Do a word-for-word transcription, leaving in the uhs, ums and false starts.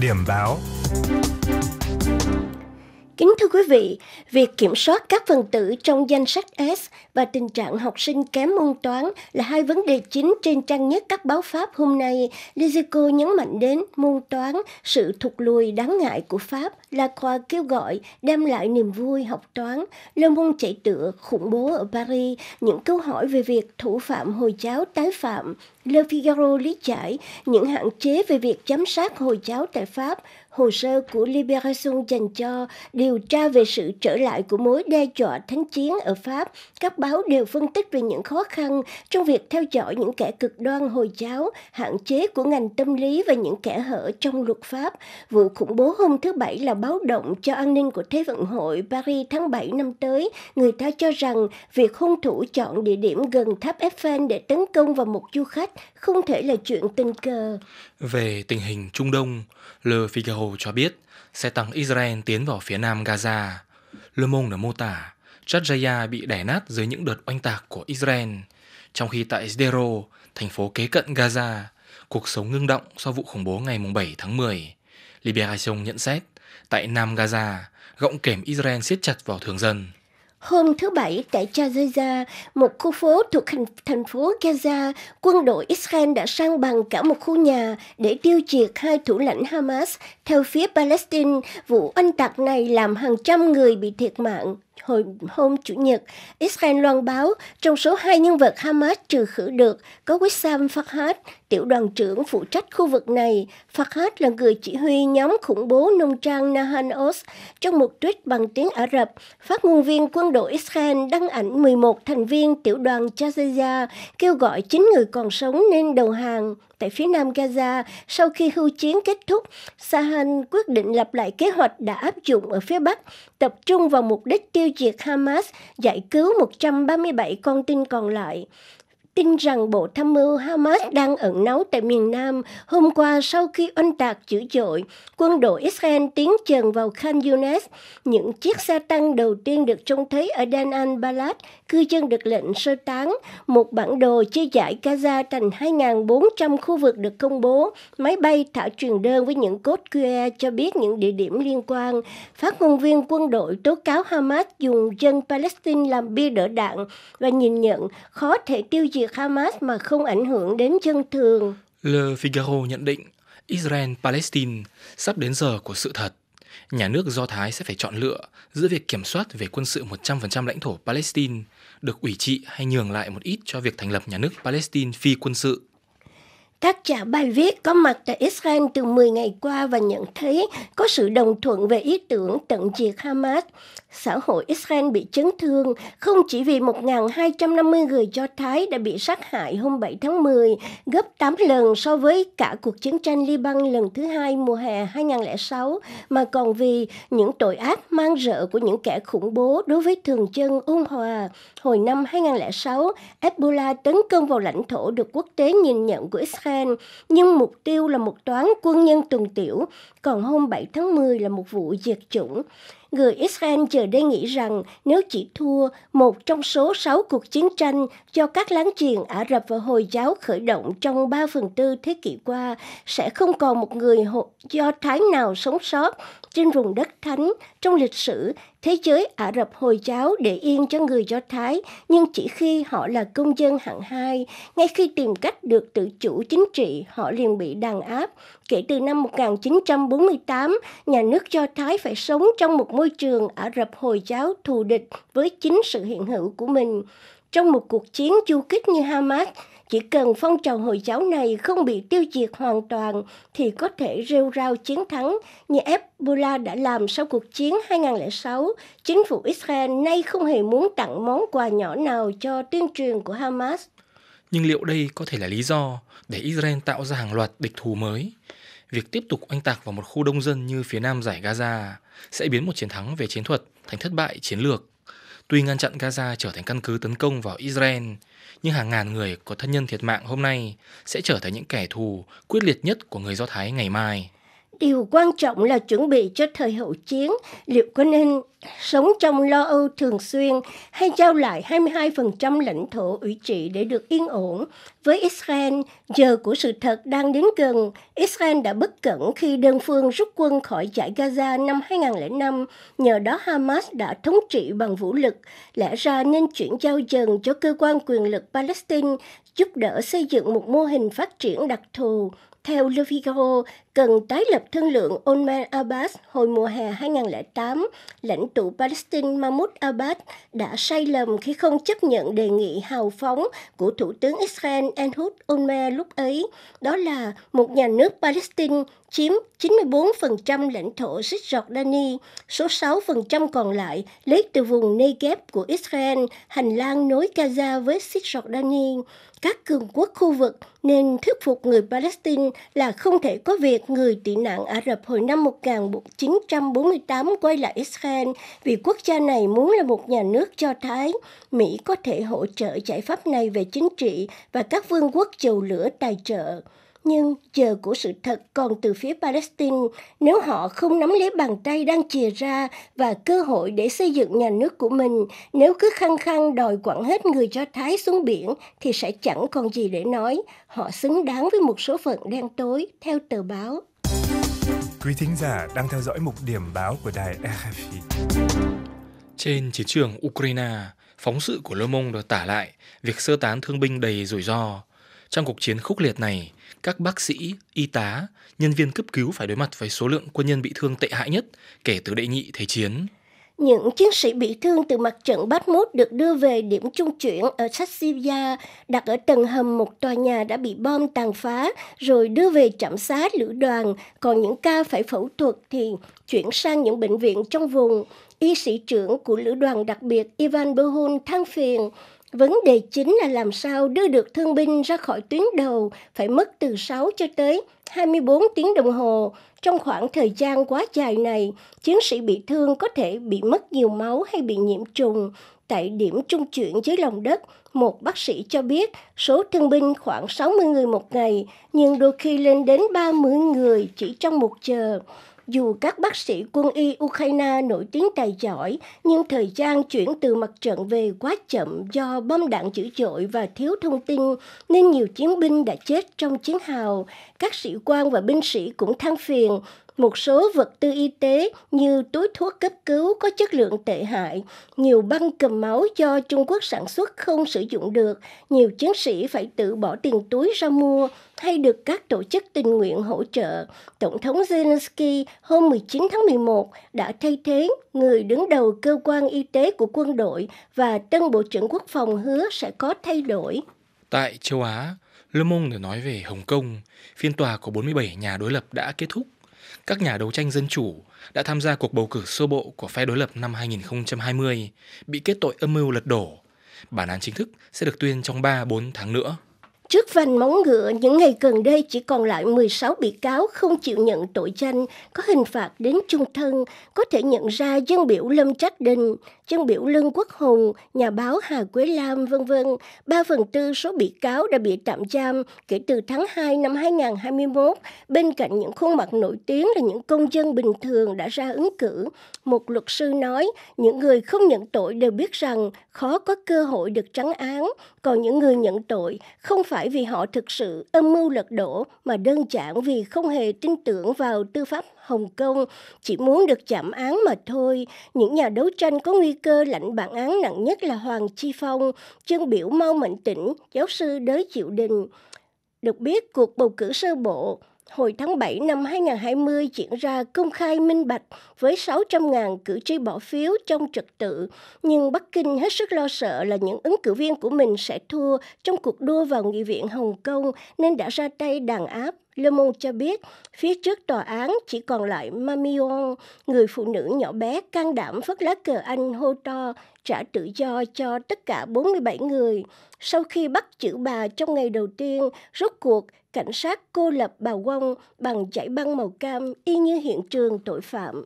Điểm báo. Kính thưa quý vị, việc kiểm soát các phần tử trong danh sách S và tình trạng học sinh kém môn toán là hai vấn đề chính trên trang nhất các báo Pháp hôm nay. Lizico nhấn mạnh đến môn toán, sự thụt lùi đáng ngại của Pháp. La Croix kêu gọi đem lại niềm vui học toán. Le Monde chạy tựa khủng bố ở Paris, những câu hỏi về việc thủ phạm Hồi giáo tái phạm. Le Figaro lý giải những hạn chế về việc giám sát Hồi giáo tại Pháp. Hồ sơ của Liberation dành cho điều tra về sự trở lại của mối đe dọa thánh chiến ở Pháp. Các báo đều phân tích về những khó khăn trong việc theo dõi những kẻ cực đoan Hồi giáo, hạn chế của ngành tâm lý và những kẻ hở trong luật pháp. Vụ khủng bố hôm thứ Bảy là báo động cho an ninh của Thế vận hội Paris tháng bảy năm tới. Người ta cho rằng việc hung thủ chọn địa điểm gần tháp Eiffel để tấn công vào một du khách không thể là chuyện tình cờ. Về tình hình Trung Đông, Le Figaro cho biết xe tăng Israel tiến vào phía nam Gaza. Le Monde mô tả Chazaja bị đè nát dưới những đợt oanh tạc của Israel. Trong khi tại Sderot, thành phố kế cận Gaza, cuộc sống ngưng động sau vụ khủng bố ngày bảy tháng mười. Liberation nhận xét, tại nam Gaza, gọng kềm Israel siết chặt vào thường dân. Hôm thứ Bảy tại Chazaja, một khu phố thuộc thành phố Gaza, quân đội Israel đã san bằng cả một khu nhà để tiêu diệt hai thủ lãnh Hamas. Theo phía Palestine, vụ oanh tạc này làm hàng trăm người bị thiệt mạng. Hồi hôm Chủ nhật, Israel loan báo trong số hai nhân vật Hamas trừ khử được có Wissam Fakhat, tiểu đoàn trưởng phụ trách khu vực này. Fakhat là người chỉ huy nhóm khủng bố nông trang Nahan-os. Trong một tweet bằng tiếng Ả Rập, phát ngôn viên quân đội Israel đăng ảnh mười một thành viên tiểu đoàn Jazeera, kêu gọi chín người còn sống nên đầu hàng. Tại phía nam Gaza, sau khi hưu chiến kết thúc, Sahan quyết định lặp lại kế hoạch đã áp dụng ở phía Bắc, tập trung vào mục đích tiêu diệt Hamas, giải cứu một trăm ba mươi bảy con tin còn lại. Tin rằng Bộ Tham mưu Hamas đang ẩn náu tại miền Nam, hôm qua sau khi oanh tạc dữ dội, quân đội Israel tiến chần vào Khan Yunus. Những chiếc xe tăng đầu tiên được trông thấy ở Den Al-Balad, cư dân được lệnh sơ tán. Một bản đồ chia giải Gaza thành hai nghìn bốn trăm khu vực được công bố. Máy bay thả truyền đơn với những code quy rờ cho biết những địa điểm liên quan. Phát ngôn viên quân đội tố cáo Hamas dùng dân Palestine làm bia đỡ đạn và nhìn nhận khó thể tiêu diệt Hamas mà không ảnh hưởng đến dân thường. Le Figaro nhận định Israel-Palestine sắp đến giờ của sự thật. Nhà nước Do Thái sẽ phải chọn lựa giữa việc kiểm soát về quân sự một trăm phần trăm lãnh thổ Palestine, được ủy trị hay nhường lại một ít cho việc thành lập nhà nước Palestine phi quân sự. Tác giả bài viết có mặt tại Israel từ mười ngày qua và nhận thấy có sự đồng thuận về ý tưởng tận diệt Hamas. Xã hội Israel bị chấn thương không chỉ vì một nghìn hai trăm năm mươi người Do Thái đã bị sát hại hôm bảy tháng mười, gấp tám lần so với cả cuộc chiến tranh Liban lần thứ hai mùa hè hai nghìn không trăm lẻ sáu, mà còn vì những tội ác man rợ của những kẻ khủng bố đối với thường dân ôn hòa. Hồi năm hai nghìn không trăm lẻ sáu, Ebola tấn công vào lãnh thổ được quốc tế nhìn nhận của Israel, nhưng mục tiêu là một toán quân nhân tuần tiểu, còn hôm bảy tháng mười là một vụ diệt chủng. Người Israel giờ đây nghĩ rằng nếu chỉ thua một trong số sáu cuộc chiến tranh do các láng giềng Ả Rập và Hồi giáo khởi động trong ba phần tư thế kỷ qua, sẽ không còn một người Do Thái nào sống sót trên vùng đất thánh trong lịch sử thế giới Ả Rập Hồi giáo để yên cho người Do Thái, nhưng chỉ khi họ là công dân hạng hai. Ngay khi tìm cách được tự chủ chính trị, họ liền bị đàn áp. Kể từ năm một nghìn chín trăm bốn mươi tám, nhà nước Do Thái phải sống trong một môi trường Ả Rập Hồi giáo thù địch với chính sự hiện hữu của mình. Trong một cuộc chiến du kích như Hamas, chỉ cần phong trào Hồi giáo này không bị tiêu diệt hoàn toàn thì có thể rêu rao chiến thắng như Ebola đã làm sau cuộc chiến hai nghìn không trăm lẻ sáu. Chính phủ Israel nay không hề muốn tặng món quà nhỏ nào cho tuyên truyền của Hamas. Nhưng liệu đây có thể là lý do để Israel tạo ra hàng loạt địch thù mới? Việc tiếp tục oanh tạc vào một khu đông dân như phía nam dải Gaza sẽ biến một chiến thắng về chiến thuật thành thất bại chiến lược. Tuy ngăn chặn Gaza trở thành căn cứ tấn công vào Israel, nhưng hàng ngàn người có thân nhân thiệt mạng hôm nay sẽ trở thành những kẻ thù quyết liệt nhất của người Do Thái ngày mai. Điều quan trọng là chuẩn bị cho thời hậu chiến, liệu có nên sống trong lo âu thường xuyên hay giao lại hai mươi hai phần trăm lãnh thổ ủy trị để được yên ổn. Với Israel, giờ của sự thật đang đến gần. Israel đã bất cẩn khi đơn phương rút quân khỏi dải Gaza năm hai không không năm, nhờ đó Hamas đã thống trị bằng vũ lực. Lẽ ra nên chuyển giao dần cho cơ quan quyền lực Palestine, giúp đỡ xây dựng một mô hình phát triển đặc thù. Theo Le Figaro, cần tái lập thương lượng Olmert Abbas hồi mùa hè hai không không tám, lãnh tụ Palestine Mahmoud Abbas đã sai lầm khi không chấp nhận đề nghị hào phóng của Thủ tướng Israel Ehud Olmert lúc ấy, đó là một nhà nước Palestine chiếm chín mươi tư phần trăm lãnh thổ Xích Jordani, số sáu phần trăm còn lại lấy từ vùng Negev của Israel, hành lang nối Gaza với Xích Jordani. Các cường quốc khu vực nên thuyết phục người Palestine là không thể có việc người tị nạn Ả Rập hồi năm một nghìn chín trăm bốn mươi tám quay lại Israel vì quốc gia này muốn là một nhà nước Do Thái. Mỹ có thể hỗ trợ giải pháp này về chính trị và các vương quốc dầu lửa tài trợ. Nhưng giờ của sự thật còn từ phía Palestine, nếu họ không nắm lấy bàn tay đang chìa ra và cơ hội để xây dựng nhà nước của mình, nếu cứ khăng khăng đòi quẳng hết người Do Thái xuống biển thì sẽ chẳng còn gì để nói. Họ xứng đáng với một số phận đen tối, theo tờ báo. Quý thính giả đang theo dõi mục điểm báo của đài rờ ép i. Trên chiến trường Ukraine, phóng sự của Le Monde tả lại việc sơ tán thương binh đầy rủi ro. Trong cuộc chiến khốc liệt này, các bác sĩ, y tá, nhân viên cấp cứu phải đối mặt với số lượng quân nhân bị thương tệ hại nhất kể từ đệ nhị thế chiến. Những chiến sĩ bị thương từ mặt trận Bakhmut được đưa về điểm trung chuyển ở Sassivia, đặt ở tầng hầm một tòa nhà đã bị bom tàn phá, rồi đưa về trạm xá lữ đoàn. Còn những ca phải phẫu thuật thì chuyển sang những bệnh viện trong vùng. Y sĩ trưởng của lữ đoàn đặc biệt Ivan Bohun than phiền, vấn đề chính là làm sao đưa được thương binh ra khỏi tuyến đầu, phải mất từ sáu cho tới hai mươi tư tiếng đồng hồ. Trong khoảng thời gian quá dài này, chiến sĩ bị thương có thể bị mất nhiều máu hay bị nhiễm trùng. Tại điểm trung chuyển dưới lòng đất, một bác sĩ cho biết số thương binh khoảng sáu mươi người một ngày, nhưng đôi khi lên đến ba mươi người chỉ trong một giờ. Dù các bác sĩ quân y Ukraine nổi tiếng tài giỏi, nhưng thời gian chuyển từ mặt trận về quá chậm do bom đạn dữ dội và thiếu thông tin, nên nhiều chiến binh đã chết trong chiến hào. Các sĩ quan và binh sĩ cũng than phiền. Một số vật tư y tế như túi thuốc cấp cứu có chất lượng tệ hại, nhiều băng cầm máu do Trung Quốc sản xuất không sử dụng được, nhiều chiến sĩ phải tự bỏ tiền túi ra mua hay được các tổ chức tình nguyện hỗ trợ. Tổng thống Zelensky hôm mười chín tháng mười một đã thay thế người đứng đầu cơ quan y tế của quân đội và tân Bộ trưởng Quốc phòng hứa sẽ có thay đổi. Tại châu Á, Le Monde nói về Hồng Kông, phiên tòa của bốn mươi bảy nhà đối lập đã kết thúc. Các nhà đấu tranh dân chủ đã tham gia cuộc bầu cử sơ bộ của phe đối lập năm hai không hai không, bị kết tội âm mưu lật đổ. Bản án chính thức sẽ được tuyên trong ba đến bốn tháng nữa. Trước vành móng ngựa, những ngày gần đây chỉ còn lại mười sáu bị cáo không chịu nhận tội danh, có hình phạt đến chung thân. Có thể nhận ra dân biểu Lâm Trắc Đình, dân biểu Lương Quốc Hùng, nhà báo Hà Quế Lam, vân vân. Ba phần tư số bị cáo đã bị tạm giam kể từ tháng hai năm hai không hai mốt. Bên cạnh những khuôn mặt nổi tiếng là những công dân bình thường đã ra ứng cử. Một luật sư nói, những người không nhận tội đều biết rằng khó có cơ hội được trắng án. Còn những người nhận tội không phải Phải vì họ thực sự âm mưu lật đổ mà đơn giản vì không hề tin tưởng vào tư pháp Hồng Kông, chỉ muốn được giảm án mà thôi. Những nhà đấu tranh có nguy cơ lãnh bản án nặng nhất là Hoàng Chi Phong, Trương Biểu Mau Mạnh Tĩnh, giáo sư Đới Triệu Đình. Được biết, cuộc bầu cử sơ bộ hồi tháng bảy năm hai không hai không diễn ra công khai minh bạch với sáu trăm nghìn cử tri bỏ phiếu trong trật tự, nhưng Bắc Kinh hết sức lo sợ là những ứng cử viên của mình sẽ thua trong cuộc đua vào Nghị viện Hồng Kông nên đã ra tay đàn áp. Le Monde cho biết, phía trước tòa án chỉ còn lại Mami Wong, người phụ nữ nhỏ bé can đảm phất lá cờ Anh hô to trả tự do cho tất cả bốn mươi bảy người. Sau khi bắt giữ bà trong ngày đầu tiên, rốt cuộc, cảnh sát cô lập bà Wong bằng dải băng màu cam y như hiện trường tội phạm.